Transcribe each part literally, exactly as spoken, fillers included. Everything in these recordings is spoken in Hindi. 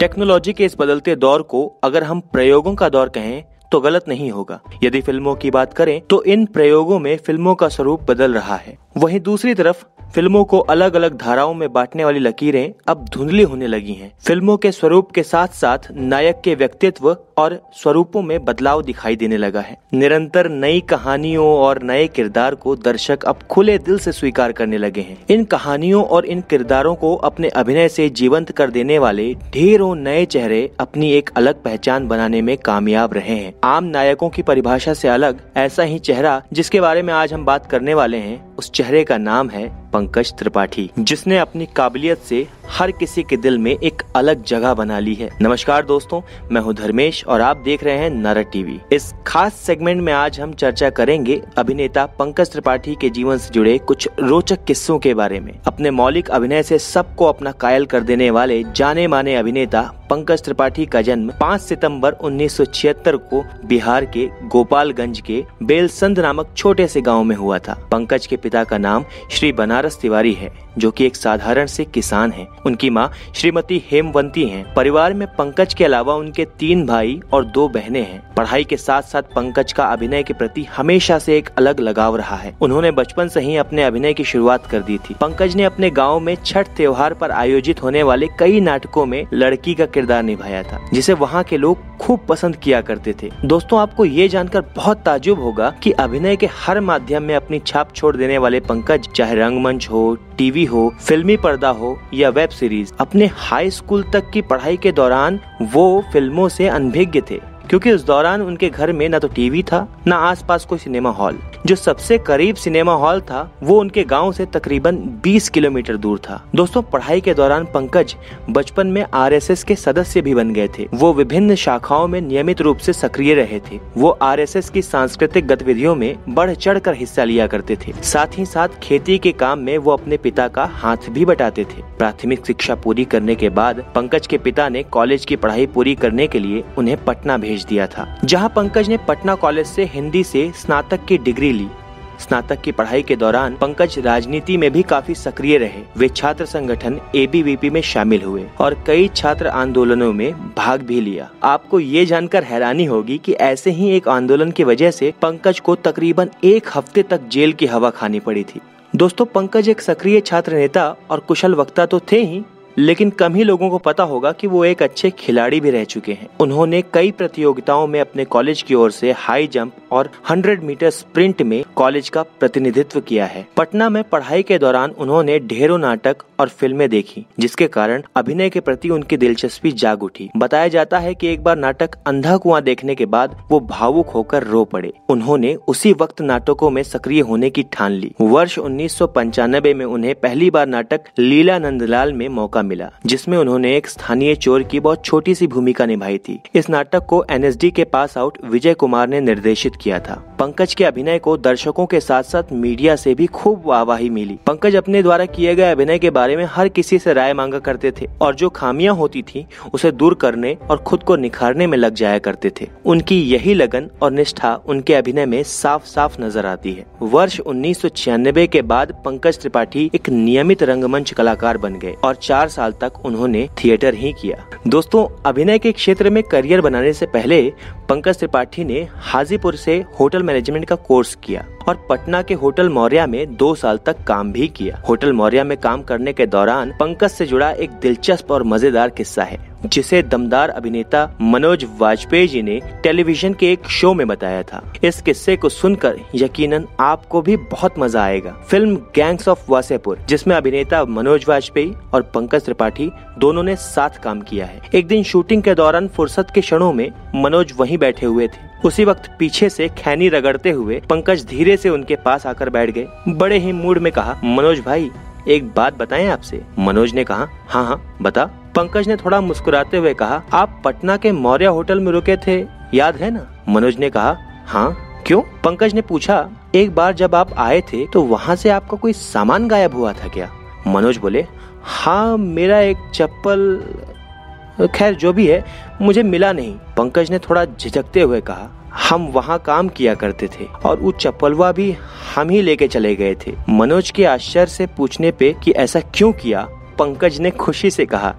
टेक्नोलॉजी के इस बदलते दौर को अगर हम प्रयोगों का दौर कहें तो गलत नहीं होगा। यदि फिल्मों की बात करें तो इन प्रयोगों में फिल्मों का स्वरूप बदल रहा है। वहीं दूसरी तरफ फिल्मों को अलग अलग धाराओं में बांटने वाली लकीरें अब धुंधली होने लगी हैं। फिल्मों के स्वरूप के साथ साथ नायक के व्यक्तित्व और स्वरूपों में बदलाव दिखाई देने लगा है। निरंतर नई कहानियों और नए किरदार को दर्शक अब खुले दिल से स्वीकार करने लगे हैं। इन कहानियों और इन किरदारों को अपने अभिनय से जीवंत कर देने वाले ढेरों नए चेहरे अपनी एक अलग पहचान बनाने में कामयाब रहे हैं। आम नायकों की परिभाषा से अलग ऐसा ही चेहरा जिसके बारे में आज हम बात करने वाले हैं, उस चेहरे का नाम है पंकज त्रिपाठी, जिसने अपनी काबिलियत से हर किसी के दिल में एक अलग जगह बना ली है। नमस्कार दोस्तों, मैं हूं धर्मेश और आप देख रहे हैं नर टीवी। इस खास सेगमेंट में आज हम चर्चा करेंगे अभिनेता पंकज त्रिपाठी के जीवन से जुड़े कुछ रोचक किस्सों के बारे में। अपने मौलिक अभिनय से सबको अपना कायल कर देने वाले जाने माने अभिनेता पंकज त्रिपाठी का जन्म पाँच सितंबर उन्नीस सौ छिहत्तर को बिहार के गोपालगंज के बेलसंद नामक छोटे से गांव में हुआ था। पंकज के पिता का नाम श्री नारस तिवारी है, जो कि एक साधारण से किसान हैं। उनकी मां श्रीमती हेमवंती हैं। परिवार में पंकज के अलावा उनके तीन भाई और दो बहनें हैं। पढ़ाई के साथ साथ पंकज का अभिनय के प्रति हमेशा से एक अलग लगाव रहा है। उन्होंने बचपन से ही अपने अभिनय की शुरुआत कर दी थी। पंकज ने अपने गाँव में छठ त्योहार पर आयोजित होने वाले कई नाटकों में लड़की का किरदार निभाया था, जिसे वहाँ के लोग खूब पसंद किया करते थे। दोस्तों, आपको ये जानकर बहुत ताज्जुब होगा कि अभिनय के हर माध्यम में अपनी छाप छोड़ देने वाले पंकज, चाहे रंगमंच हो, टीवी हो, फिल्मी पर्दा हो या वेब सीरीज, अपने हाई स्कूल तक की पढ़ाई के दौरान वो फिल्मों से अनभिज्ञ थे, क्योंकि उस दौरान उनके घर में न तो टीवी था न आसपास कोई सिनेमा हॉल। जो सबसे करीब सिनेमा हॉल था वो उनके गांव से तकरीबन बीस किलोमीटर दूर था। दोस्तों, पढ़ाई के दौरान पंकज बचपन में आरएसएस के सदस्य भी बन गए थे। वो विभिन्न शाखाओं में नियमित रूप से सक्रिय रहे थे। वो आरएसएस की सांस्कृतिक गतिविधियों में बढ़ चढ़ कर हिस्सा लिया करते थे। साथ ही साथ खेती के काम में वो अपने पिता का हाथ भी बटाते थे। प्राथमिक शिक्षा पूरी करने के बाद पंकज के पिता ने कॉलेज की पढ़ाई पूरी करने के लिए उन्हें पटना भेज दिया था, जहाँ पंकज ने पटना कॉलेज से हिंदी से स्नातक की डिग्री ली। स्नातक की पढ़ाई के दौरान पंकज राजनीति में भी काफी सक्रिय रहे। वे छात्र संगठन एबीवीपी में शामिल हुए और कई छात्र आंदोलनों में भाग भी लिया। आपको ये जानकर हैरानी होगी कि ऐसे ही एक आंदोलन की वजह से पंकज को तकरीबन एक हफ्ते तक जेल की हवा खानी पड़ी थी। दोस्तों, पंकज एक सक्रिय छात्र नेता और कुशल वक्ता तो थे ही, लेकिन कम ही लोगों को पता होगा कि वो एक अच्छे खिलाड़ी भी रह चुके हैं। उन्होंने कई प्रतियोगिताओं में अपने कॉलेज की ओर से हाई जंप और सौ मीटर स्प्रिंट में कॉलेज का प्रतिनिधित्व किया है। पटना में पढ़ाई के दौरान उन्होंने ढेरों नाटक और फिल्में देखी, जिसके कारण अभिनय के प्रति उनकी दिलचस्पी जाग उठी। बताया जाता है कि एक बार नाटक अंधा कुआ देखने के बाद वो भावुक होकर रो पड़े। उन्होंने उसी वक्त नाटकों में सक्रिय होने की ठान ली। वर्ष उन्नीस सौ पंचानबे में उन्हें पहली बार नाटक लीला नंदलाल में मौका मिला, जिसमें उन्होंने एक स्थानीय चोर की बहुत छोटी सी भूमिका निभाई थी। इस नाटक को एनएसडी के पास आउट विजय कुमार ने निर्देशित किया था। पंकज के अभिनय को दर्शकों के साथ साथ मीडिया से भी खूब वाहवाही मिली। पंकज अपने द्वारा किए गए अभिनय के बारे में हर किसी से राय मांगा करते थे और जो खामियां होती थी उसे दूर करने और खुद को निखारने में लग जाया करते थे। उनकी यही लगन और निष्ठा उनके अभिनय में साफ साफ नजर आती है। वर्ष उन्नीस सौ छियानबे के बाद पंकज त्रिपाठी एक नियमित रंगमंच कलाकार बन गए और चार साल तक उन्होंने थिएटर ही किया। दोस्तों, अभिनय के क्षेत्र में करियर बनाने से पहले पंकज त्रिपाठी ने हाजीपुर से होटल मैनेजमेंट का कोर्स किया और पटना के होटल मौर्य में दो साल तक काम भी किया। होटल मौर्य में काम करने के दौरान पंकज से जुड़ा एक दिलचस्प और मजेदार किस्सा है, जिसे दमदार अभिनेता मनोज वाजपेयी जी ने टेलीविजन के एक शो में बताया था। इस किस्से को सुनकर यकीनन आपको भी बहुत मजा आएगा। फिल्म गैंग्स ऑफ वासेपुर, जिसमें अभिनेता मनोज वाजपेयी और पंकज त्रिपाठी दोनों ने साथ काम किया है। एक दिन शूटिंग के दौरान फुर्सत के क्षणों में मनोज वहीं बैठे हुए थे। उसी वक्त पीछे से खैनी रगड़ते हुए पंकज धीरे से उनके पास आकर बैठ गए। बड़े ही मूड में कहा, मनोज भाई एक बात बताएं आपसे। मनोज ने कहा, हाँ हाँ बता। पंकज ने थोड़ा मुस्कुराते हुए कहा, आप पटना के मौर्य होटल में रुके थे, याद है ना? मनोज ने कहा, हाँ क्यों? पंकज ने पूछा, एक बार जब आप आए थे तो वहाँ से आपका कोई सामान गायब हुआ था क्या? मनोज बोले, हाँ मेरा एक चप्पल, खैर जो भी है मुझे मिला नहीं। पंकज ने थोड़ा झिझकते हुए कहा, हम वहाँ काम किया करते थे और वो चप्पलवा भी हम ही लेके चले गए थे। मनोज के आश्चर्य से पूछने पे कि ऐसा क्यों किया, पंकज ने खुशी से कहा,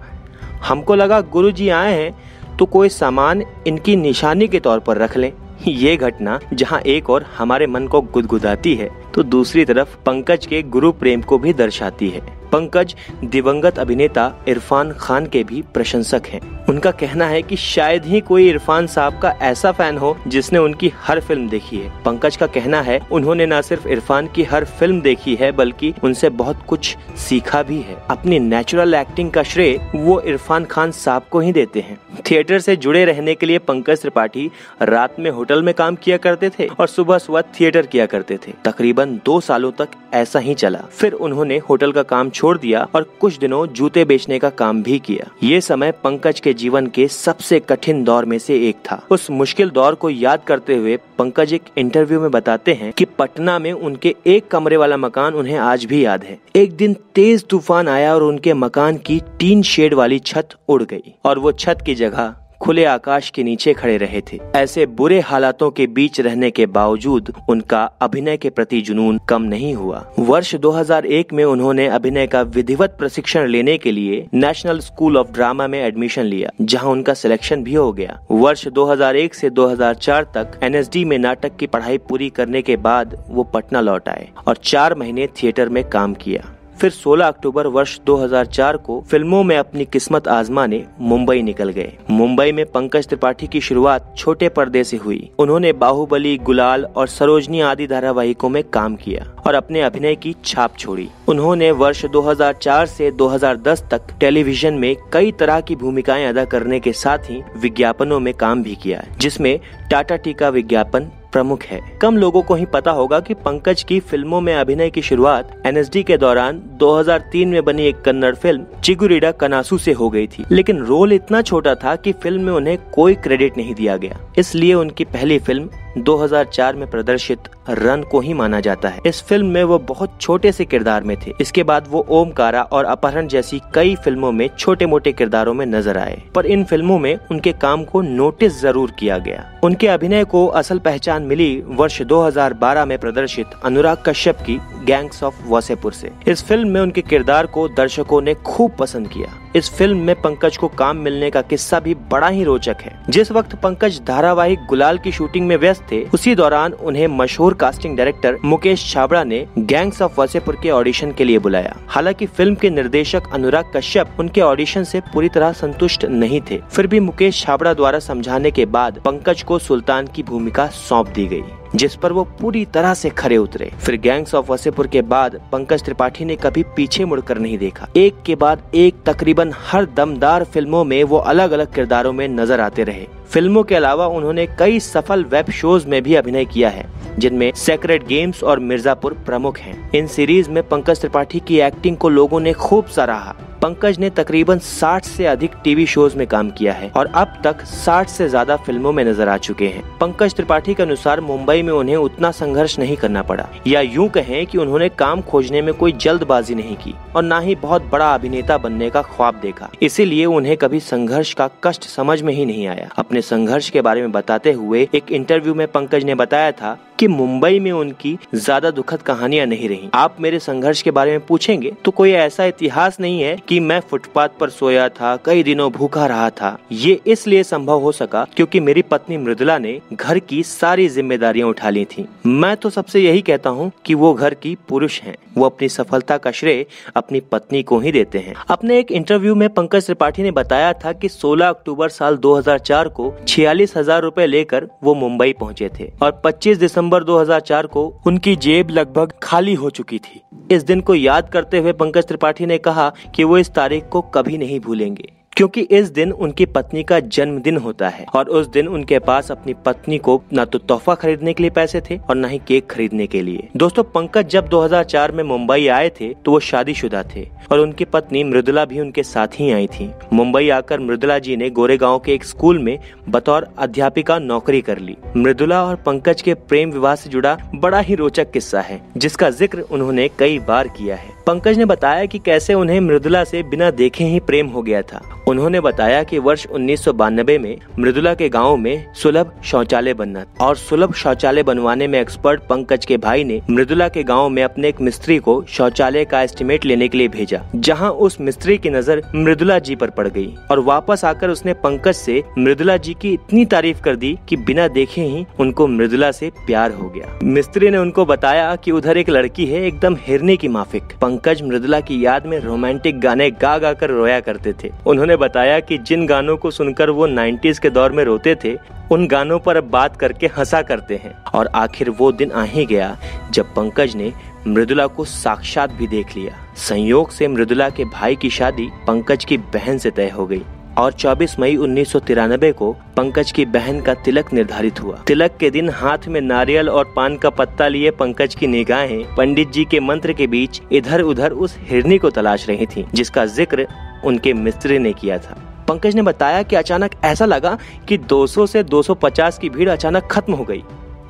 हमको लगा गुरुजी आए हैं तो कोई सामान इनकी निशानी के तौर पर रख लें। ये घटना जहां एक और हमारे मन को गुदगुदाती है तो दूसरी तरफ पंकज के गुरु प्रेम को भी दर्शाती है। पंकज दिवंगत अभिनेता इरफान खान के भी प्रशंसक हैं। उनका कहना है कि शायद ही कोई इरफान साहब का ऐसा फैन हो जिसने उनकी हर फिल्म देखी है। पंकज का कहना है उन्होंने न सिर्फ इरफान की हर फिल्म देखी है बल्कि उनसे बहुत कुछ सीखा भी है। अपनी नेचुरल एक्टिंग का श्रेय वो इरफान खान साहब को ही देते हैं। थिएटर से जुड़े रहने के लिए पंकज त्रिपाठी रात में होटल में काम किया करते थे और सुबह सुबह थिएटर किया करते थे। तकरीबन दो सालों तक ऐसा ही चला, फिर उन्होंने होटल का काम छोड़ दिया और कुछ दिनों जूते बेचने का काम भी किया। ये समय पंकज के जीवन के सबसे कठिन दौर में से एक था। उस मुश्किल दौर को याद करते हुए पंकज एक इंटरव्यू में बताते हैं कि पटना में उनके एक कमरे वाला मकान उन्हें आज भी याद है। एक दिन तेज तूफान आया और उनके मकान की टीन शेड वाली छत उड़ गई और वो छत की जगह खुले आकाश के नीचे खड़े रहे थे। ऐसे बुरे हालातों के बीच रहने के बावजूद उनका अभिनय के प्रति जुनून कम नहीं हुआ। वर्ष दो हज़ार एक में उन्होंने अभिनय का विधिवत प्रशिक्षण लेने के लिए नेशनल स्कूल ऑफ ड्रामा में एडमिशन लिया, जहां उनका सिलेक्शन भी हो गया। वर्ष दो हज़ार एक से दो हज़ार चार तक एनएसडी में नाटक की पढ़ाई पूरी करने के बाद वो पटना लौट आए और चार महीने थिएटर में काम किया। फिर सोलह अक्टूबर वर्ष दो हज़ार चार को फिल्मों में अपनी किस्मत आजमाने मुंबई निकल गए। मुंबई में पंकज त्रिपाठी की शुरुआत छोटे पर्दे से हुई। उन्होंने बाहुबली, गुलाल और सरोजनी आदि धारावाहिकों में काम किया और अपने अभिनय की छाप छोड़ी। उन्होंने वर्ष दो हज़ार चार से दो हज़ार दस तक टेलीविजन में कई तरह की भूमिकाएं अदा करने के साथ ही विज्ञापनों में काम भी किया, जिसमें टाटा टी का विज्ञापन प्रमुख है। कम लोगों को ही पता होगा कि पंकज की फिल्मों में अभिनय की शुरुआत एनएसडी के दौरान दो हज़ार तीन में बनी एक कन्नड़ फिल्म चिगुरीडा कनासु से हो गई थी, लेकिन रोल इतना छोटा था कि फिल्म में उन्हें कोई क्रेडिट नहीं दिया गया। इसलिए उनकी पहली फिल्म दो हज़ार चार में प्रदर्शित रन को ही माना जाता है। इस फिल्म में वो बहुत छोटे से किरदार में थे। इसके बाद वो ओम कारा और अपहरण जैसी कई फिल्मों में छोटे मोटे किरदारों में नजर आए, पर इन फिल्मों में उनके काम को नोटिस जरूर किया गया। उनके अभिनय को असल पहचान मिली वर्ष दो हज़ार बारह में प्रदर्शित अनुराग कश्यप की गैंग्स ऑफ वासेपुर से। इस फिल्म में उनके किरदार को दर्शकों ने खूब पसंद किया। इस फिल्म में पंकज को काम मिलने का किस्सा भी बड़ा ही रोचक है। जिस वक्त पंकज धारावाहिक गुलाल की शूटिंग में व्यस्त थे, उसी दौरान उन्हें मशहूर कास्टिंग डायरेक्टर मुकेश छाबड़ा ने गैंग्स ऑफ वासेपुर के ऑडिशन के लिए बुलाया। हालांकि फिल्म के निर्देशक अनुराग कश्यप उनके ऑडिशन से पूरी तरह संतुष्ट नहीं थे। फिर भी मुकेश छाबड़ा द्वारा समझाने के बाद पंकज को सुल्तान की भूमिका सौंप दी गई, जिस पर वो पूरी तरह से खरे उतरे। फिर गैंग्स ऑफ वासेपुर के बाद पंकज त्रिपाठी ने कभी पीछे मुड़कर नहीं देखा। एक के बाद एक तकरीबन हर दमदार फिल्मों में वो अलग अलग किरदारों में नजर आते रहे। फिल्मों के अलावा उन्होंने कई सफल वेब शोज में भी अभिनय किया है, जिनमें सेक्रेट गेम्स और मिर्जापुर प्रमुख हैं। इन सीरीज में पंकज त्रिपाठी की एक्टिंग को लोगों ने खूब सराहा। पंकज ने तकरीबन साठ से अधिक टीवी शोज में काम किया है और अब तक साठ से ज्यादा फिल्मों में नजर आ चुके हैं। पंकज त्रिपाठी के अनुसार मुंबई में उन्हें उतना संघर्ष नहीं करना पड़ा, या यूं कहें कि उन्होंने काम खोजने में कोई जल्दबाजी नहीं की और ना ही बहुत बड़ा अभिनेता बनने का ख्वाब देखा। इसीलिए उन्हें कभी संघर्ष का कष्ट समझ में ही नहीं आया। अपने संघर्ष के बारे में बताते हुए एक इंटरव्यू में पंकज ने बताया था कि मुंबई में उनकी ज्यादा दुखद कहानियां नहीं रही। आप मेरे संघर्ष के बारे में पूछेंगे तो कोई ऐसा इतिहास नहीं है कि मैं फुटपाथ पर सोया था, कई दिनों भूखा रहा था। ये इसलिए संभव हो सका क्योंकि मेरी पत्नी मृदला ने घर की सारी जिम्मेदारियां उठा ली थी। मैं तो सबसे यही कहता हूँ कि वो घर की पुरुष हैं। वो अपनी सफलता का श्रेय अपनी पत्नी को ही देते हैं। अपने एक इंटरव्यू में पंकज त्रिपाठी ने बताया था कि सोलह अक्टूबर साल दो हज़ार चार को छियालीस हजार रूपए लेकर वो मुंबई पहुँचे थे और पच्चीस दिसंबर दो हज़ार चार को उनकी जेब लगभग खाली हो चुकी थी। इस दिन को याद करते हुए पंकज त्रिपाठी ने कहा कि वो इस तारीख को कभी नहीं भूलेंगे, क्योंकि इस दिन उनकी पत्नी का जन्मदिन होता है और उस दिन उनके पास अपनी पत्नी को ना तो तोहफा खरीदने के लिए पैसे थे और ना ही केक खरीदने के लिए। दोस्तों, पंकज जब दो हज़ार चार में मुंबई आए थे तो वो शादीशुदा थे और उनकी पत्नी मृदला भी उनके साथ ही आई थी। मुंबई आकर मृदला जी ने गोरेगांव के एक स्कूल में बतौर अध्यापिका नौकरी कर ली। मृदला और पंकज के प्रेम विवाह से जुड़ा बड़ा ही रोचक किस्सा है, जिसका जिक्र उन्होंने कई बार किया है। पंकज ने बताया कि कैसे उन्हें मृदला से बिना देखे ही प्रेम हो गया था। उन्होंने बताया कि वर्ष उन्नीस सौ बानबे में मृदला के गाँव में सुलभ शौचालय बनना और सुलभ शौचालय बनवाने में एक्सपर्ट पंकज के भाई ने मृदला के गाँव में अपने एक मिस्त्री को शौचालय का एस्टिमेट लेने के लिए भेजा, जहाँ उस मिस्त्री की नजर मृदला जी पर पड़ गई और वापस आकर उसने पंकज से मृदला जी की इतनी तारीफ कर दी कि बिना देखे ही उनको मृदला से प्यार हो गया। मिस्त्री ने उनको बताया कि उधर एक लड़की है एकदम हिरने की माफिक। पंकज मृदला की याद में रोमांटिक गाने गा गा कर रोया करते थे। उन्होंने बताया कि जिन गानों को सुनकर वो नाइन्टीज के दौर में रोते थे उन गानों पर अब बात करके हंसा करते हैं। और आखिर वो दिन आ ही गया जब पंकज ने मृदला को साक्षात भी देख लिया। संयोग से मृदला के भाई की शादी पंकज की बहन से तय हो गई और चौबीस मई उन्नीस सौ तिरानबे को पंकज की बहन का तिलक निर्धारित हुआ। तिलक के दिन हाथ में नारियल और पान का पत्ता लिए पंकज की निगाहें पंडित जी के मंत्र के बीच इधर उधर उस हिरनी को तलाश रही थी, जिसका जिक्र उनके मिस्त्री ने किया था। पंकज ने बताया कि अचानक ऐसा लगा कि दो सौ से दो सौ पचास की भीड़ अचानक खत्म हो गई।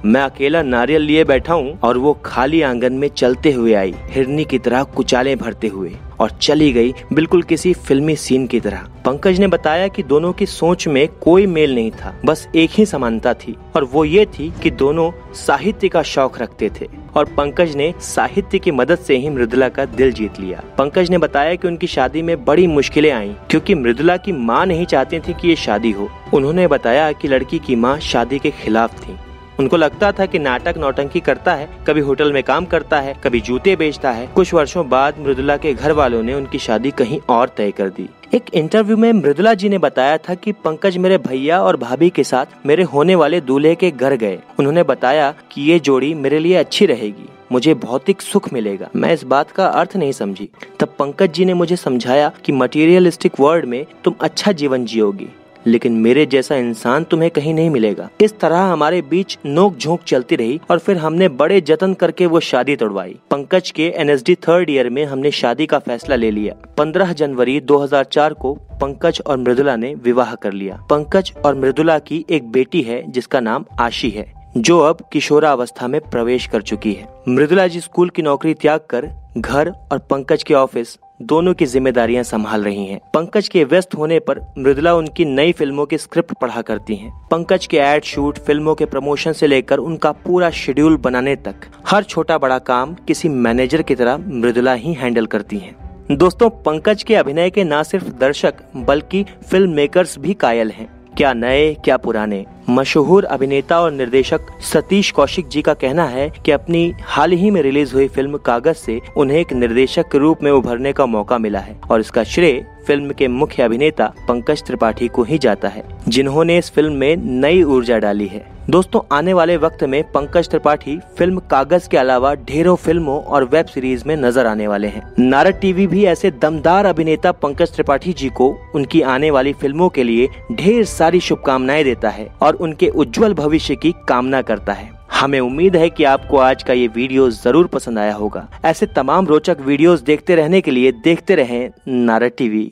मैं अकेला नारियल लिए बैठा हूँ और वो खाली आंगन में चलते हुए आई, हिरनी की तरह कुचालें भरते हुए, और चली गई बिल्कुल किसी फिल्मी सीन की तरह। पंकज ने बताया कि दोनों की सोच में कोई मेल नहीं था, बस एक ही समानता थी और वो ये थी कि दोनों साहित्य का शौक रखते थे और पंकज ने साहित्य की मदद से ही मृदला का दिल जीत लिया। पंकज ने बताया कि उनकी शादी में बड़ी मुश्किलें आईं क्योंकि मृदला की माँ नहीं चाहती थी कि ये शादी हो। उन्होंने बताया कि लड़की की माँ शादी के खिलाफ थी। उनको लगता था कि नाटक नौटंकी करता है, कभी होटल में काम करता है, कभी जूते बेचता है। कुछ वर्षों बाद मृदला के घर वालों ने उनकी शादी कहीं और तय कर दी। एक इंटरव्यू में मृदला जी ने बताया था कि पंकज मेरे भैया और भाभी के साथ मेरे होने वाले दूल्हे के घर गए। उन्होंने बताया कि ये जोड़ी मेरे लिए अच्छी रहेगी, मुझे भौतिक सुख मिलेगा। मैं इस बात का अर्थ नहीं समझी। तब पंकज जी ने मुझे समझाया कि मटीरियलिस्टिक वर्ल्ड में तुम अच्छा जीवन जियोगी, लेकिन मेरे जैसा इंसान तुम्हें कहीं नहीं मिलेगा। इस तरह हमारे बीच नोक झोंक चलती रही और फिर हमने बड़े जतन करके वो शादी तोड़वाई। पंकज के एनएसडी थर्ड ईयर में हमने शादी का फैसला ले लिया। पंद्रह जनवरी दो हज़ार चार को पंकज और मृदला ने विवाह कर लिया। पंकज और मृदला की एक बेटी है जिसका नाम आशी है, जो अब किशोरावस्था में प्रवेश कर चुकी है। मृदला जी स्कूल की नौकरी त्याग कर घर और पंकज के ऑफिस दोनों की जिम्मेदारियां संभाल रही हैं। पंकज के व्यस्त होने पर मृदला उनकी नई फिल्मों के स्क्रिप्ट पढ़ा करती हैं। पंकज के एड शूट, फिल्मों के प्रमोशन से लेकर उनका पूरा शेड्यूल बनाने तक हर छोटा बड़ा काम किसी मैनेजर की तरह मृदला ही हैंडल करती हैं। दोस्तों, पंकज के अभिनय के न सिर्फ दर्शक बल्कि फिल्म मेकर्स भी कायल हैं। क्या नए क्या पुराने मशहूर अभिनेता और निर्देशक सतीश कौशिक जी का कहना है कि अपनी हाल ही में रिलीज हुई फिल्म कागज से उन्हें एक निर्देशक के रूप में उभरने का मौका मिला है और इसका श्रेय फिल्म के मुख्य अभिनेता पंकज त्रिपाठी को ही जाता है, जिन्होंने इस फिल्म में नई ऊर्जा डाली है। दोस्तों, आने वाले वक्त में पंकज त्रिपाठी फिल्म कागज के अलावा ढेरों फिल्मों और वेब सीरीज में नजर आने वाले हैं। नारद टीवी भी ऐसे दमदार अभिनेता पंकज त्रिपाठी जी को उनकी आने वाली फिल्मों के लिए ढेर सारी शुभकामनाएं देता है और उनके उज्जवल भविष्य की कामना करता है। हमें उम्मीद है कि आपको आज का ये वीडियो जरूर पसंद आया होगा। ऐसे तमाम रोचक वीडियोस देखते रहने के लिए देखते रहें नारद टीवी।